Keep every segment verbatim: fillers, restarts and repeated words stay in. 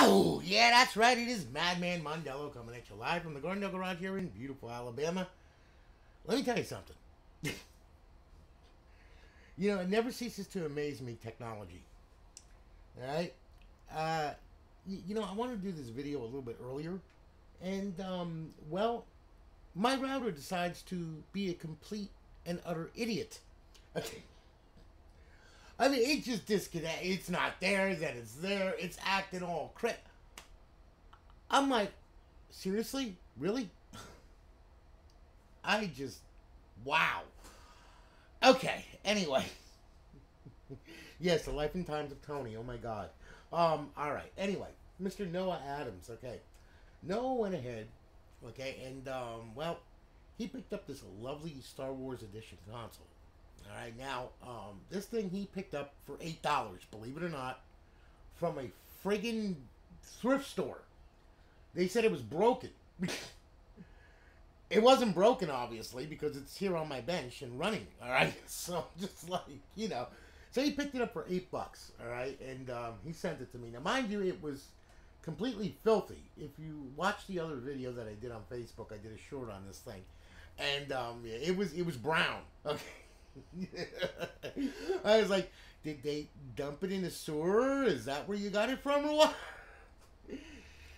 Ow! Yeah, that's right. It is Madman Mondello coming at you live from the Gardendale Garage here in beautiful Alabama. Let me tell you something. You know, it never ceases to amaze me, technology. All right? Uh, you, you know, I wanted to do this video a little bit earlier. And, um, well, my router decides to be a complete and utter idiot. Okay. I mean, it just disconnects. It's not there, that it's there. It's acting all crap. I'm like, seriously? Really? I just, wow. Okay, anyway. Yes, the life and times of Tony. Oh, my God. Um, all right. Anyway, Mister Noah Adams. Okay. Noah went ahead. Okay, and, um, well, he picked up this lovely Star Wars edition console. All right, now, um, this thing he picked up for eight dollars, believe it or not, from a friggin' thrift store. They said it was broken. It wasn't broken, obviously, because it's here on my bench and running, all right? So, just like, you know. So, he picked it up for eight bucks, all right? And um, he sent it to me. Now, mind you, it was completely filthy. If you watch the other video that I did on Facebook, I did a short on this thing. And um, yeah, it was it was brown, okay? I was like, did they dump it in the sewer? Is that where you got it from or what?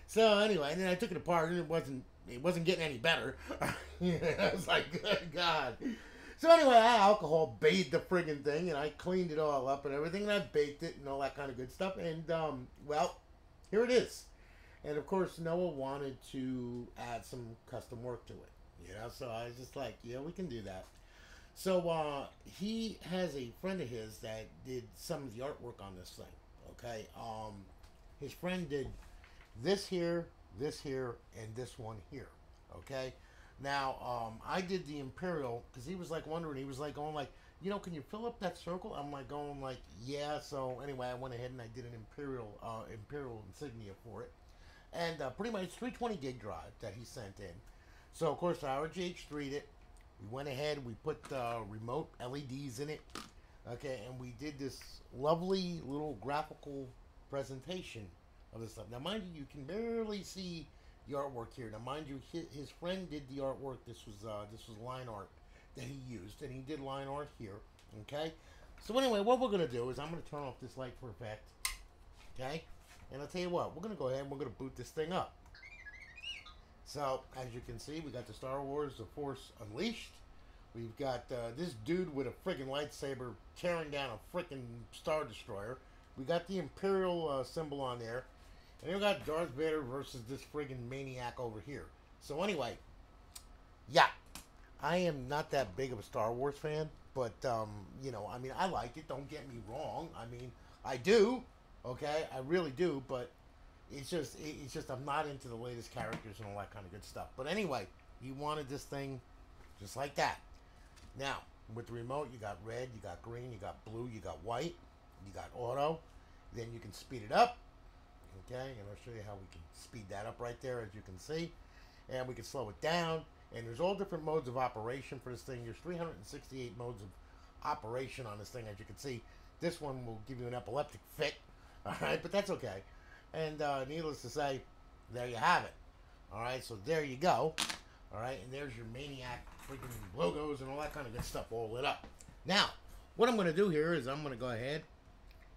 So anyway, and then I took it apart and it wasn't it wasn't getting any better. I was like, good God. So anyway, I alcohol bathed the friggin' thing and I cleaned it all up and everything and I baked it and all that kind of good stuff. And um, well, here it is. And of course Noah wanted to add some custom work to it. You know, so I was just like, yeah, we can do that. So, uh, he has a friend of his that did some of the artwork on this thing, okay? Um, his friend did this here, this here, and this one here, okay? Now, um, I did the Imperial, because he was, like, wondering, he was, like, going, like, you know, can you fill up that circle? I'm, like, going, like, yeah, so, anyway, I went ahead and I did an Imperial, uh, Imperial insignia for it. And, uh, pretty much, it's three twenty gig drive that he sent in. So, of course, I R G H three'd it. We went ahead, we put uh, remote L E Ds in it, okay, and we did this lovely little graphical presentation of this stuff. Now, mind you, you can barely see the artwork here. Now, mind you, his friend did the artwork. This was uh, this was line art that he used, and he did line art here, okay? So, anyway, what we're going to do is I'm going to turn off this light for effect, okay? And I'll tell you what, we're going to go ahead and we're going to boot this thing up. So, as you can see, we got the Star Wars, The Force Unleashed. We've got uh, this dude with a friggin' lightsaber tearing down a friggin' Star Destroyer. We got the Imperial uh, symbol on there. And we got Darth Vader versus this friggin' maniac over here. So, anyway, yeah, I am not that big of a Star Wars fan. But, um, you know, I mean, I like it. Don't get me wrong. I mean, I do, okay? I really do, but... It's just, it's just, I'm not into the latest characters and all that kind of good stuff. But anyway, you wanted this thing just like that. Now, with the remote, you got red, you got green, you got blue, you got white, you got auto. Then you can speed it up. Okay, and I'll show you how we can speed that up right there, as you can see. And we can slow it down. And there's all different modes of operation for this thing. There's three hundred sixty-eight modes of operation on this thing, as you can see. This one will give you an epileptic fit. All right, but that's okay. And uh, needless to say, there you have it. All right, so there you go. All right, and there's your maniac freaking logos and all that kind of good stuff all lit up. Now, what I'm going to do here is I'm going to go ahead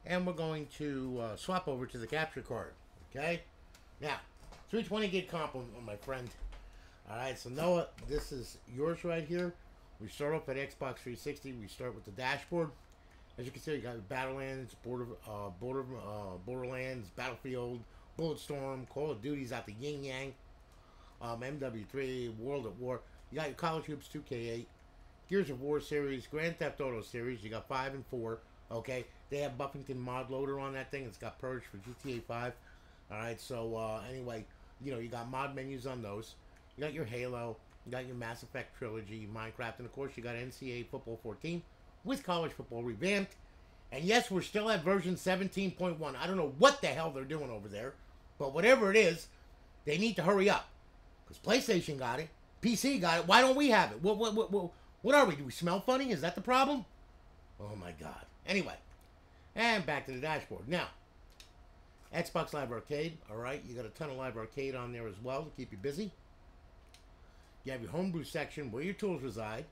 and we're going to uh, swap over to the capture card. Okay? Now, three twenty gig compliment on my friend. All right, so Noah, this is yours right here. We start off at Xbox three sixty. We start with the dashboard. As you can see, you got Battlelands, Border, uh, Border, uh, Borderlands, Battlefield, Bulletstorm, Call of Duty's out the Yin Yang, um, M W three, World of War. You got your College Hoops two K eight, Gears of War series, Grand Theft Auto series. You got five and four. Okay, they have Buffington Mod Loader on that thing. It's got purge for G T A five. All right, so uh, anyway, you know you got mod menus on those. You got your Halo. You got your Mass Effect trilogy, Minecraft, and of course you got N C A A Football fourteen. With college football revamped. And yes, we're still at version seventeen point one. I don't know what the hell they're doing over there. But whatever it is, they need to hurry up. Because PlayStation got it. P C got it. Why don't we have it? What, what, what, what, what are we? Do we smell funny? Is that the problem? Oh, my God. Anyway. And back to the dashboard. Now, Xbox Live Arcade, all right, you got a ton of Live Arcade on there as well to keep you busy. You have your homebrew section where your tools reside.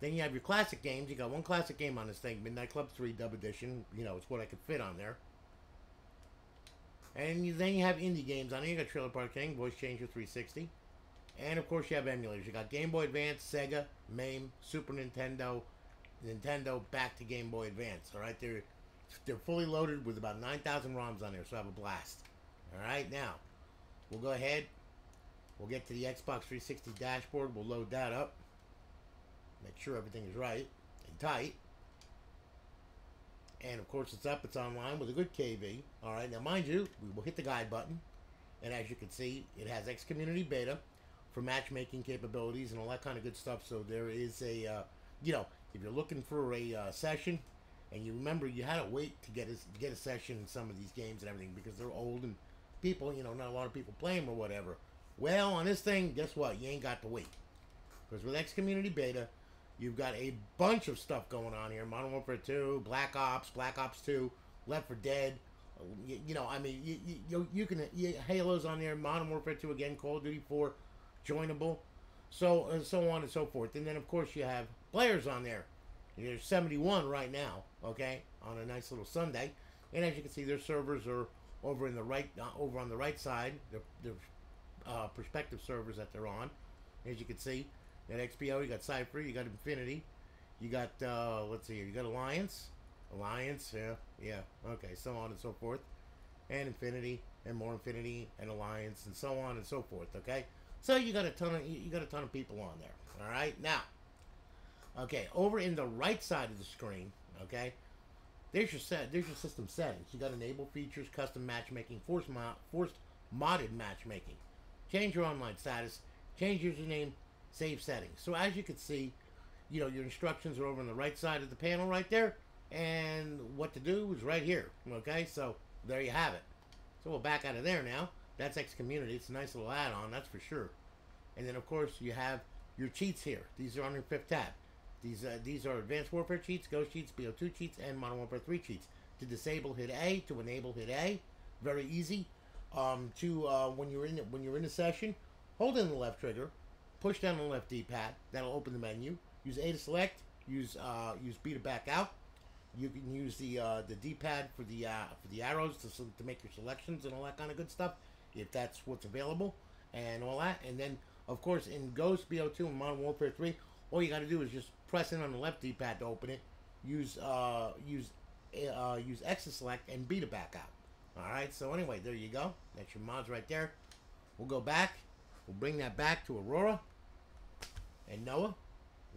Then you have your classic games. You got one classic game on this thing, Midnight Club three Dub Edition. You know, it's what I could fit on there. And you, then you have indie games on there. You got Trailer Park King, Voice Changer three sixty. And, of course, you have emulators. You got Game Boy Advance, Sega, MAME, Super Nintendo, Nintendo, back to Game Boy Advance. All right, they're, they're fully loaded with about nine thousand ROMs on there, so have a blast. All right, now, we'll go ahead. We'll get to the Xbox three sixty dashboard. We'll load that up. Make sure everything is right and tight. And, of course, it's up. It's online with a good K V. All right, now, mind you, we will hit the guide button. And as you can see, it has X Community Beta for matchmaking capabilities and all that kind of good stuff. So there is a, uh, you know, if you're looking for a uh, session, and you remember you had to wait to get a, get a session in some of these games and everything because they're old and people, you know, not a lot of people play them or whatever. Well, on this thing, guess what? You ain't got to wait. Because with X Community Beta, you've got a bunch of stuff going on here. Modern Warfare two, Black Ops, Black Ops two, Left four Dead. You, you know, I mean, you, you, you can, you, Halo's on there, Modern Warfare two again, Call of Duty four, joinable, so and so on and so forth. And then, of course, you have players on there. There's seventy-one right now, okay, on a nice little Sunday. And as you can see, their servers are over in the right, uh, over on the right side, their, their uh, prospective servers that they're on. As you can see, you got X P O, you got Cypher, you got Infinity, you got, uh, let's see here, you got Alliance, Alliance, yeah, yeah, okay, so on and so forth, and Infinity, and more Infinity, and Alliance, and so on and so forth, okay? So you got a ton of you got a ton of people on there. All right, now, okay, over in the right side of the screen, okay, there's your set, there's your system settings. You got enable features, custom matchmaking, forced mod, forced modded matchmaking, change your online status, change username, save settings. So as you can see, you know your instructions are over on the right side of the panel right there, and what to do is right here. Okay, so there you have it. So we'll back out of there now. That's X Community. It's a nice little add-on, that's for sure. And then, of course, you have your cheats here. These are on your fifth tab. These uh, these are Advanced Warfare cheats, Ghost cheats, B O two cheats, and Modern Warfare three cheats. To disable, hit A. To enable, hit A. Very easy. Um, to uh, when you're in when you're in a session, hold in the left trigger, push down the left D-pad. That'll open the menu. Use A to select. Use uh, use B to back out. You can use the uh, the D-pad for the uh, for the arrows to to make your selections and all that kind of good stuff, if that's what's available and all that. And then, of course, in Ghost, B O two, and Modern Warfare three, all you got to do is just press in on the left D-pad to open it, use uh, use uh, use X to select, and B to back out. All right, so anyway, there you go. That's your mods right there. We'll go back. We'll bring that back to Aurora and Noah.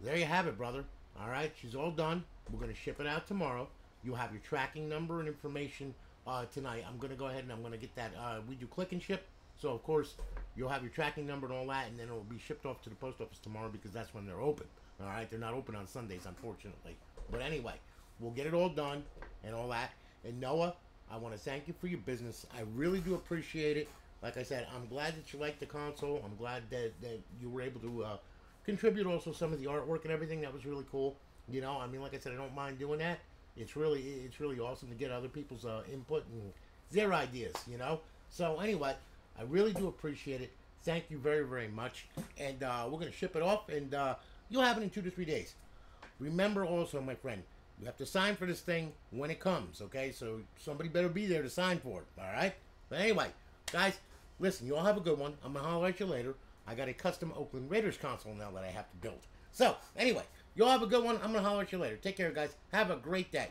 There you have it, brother. All right, she's all done. We're going to ship it out tomorrow. You'll have your tracking number and information Uh, tonight. I'm going to go ahead and I'm going to get that, uh, we do click and ship, so of course you'll have your tracking number and all that, and then it will be shipped off to the post office tomorrow because that's when they're open. Alright, they're not open on Sundays, unfortunately, but anyway, we'll get it all done and all that. And Noah, I want to thank you for your business. I really do appreciate it. Like I said, I'm glad that you like the console. I'm glad that, that you were able to uh, contribute also some of the artwork and everything. That was really cool. You know, I mean, like I said, I don't mind doing that. It's really, it's really awesome to get other people's uh, input and their ideas, you know? So anyway, I really do appreciate it. Thank you very, very much. And uh, we're going to ship it off, and uh, you'll have it in two to three days. Remember also, my friend, you have to sign for this thing when it comes, okay? So somebody better be there to sign for it, all right? But anyway, guys, listen, you all have a good one. I'm going to holler at you later. I got a custom Oakland Raiders console now that I have to build. So anyway, y'all have a good one. I'm going to holler at you later. Take care, guys. Have a great day.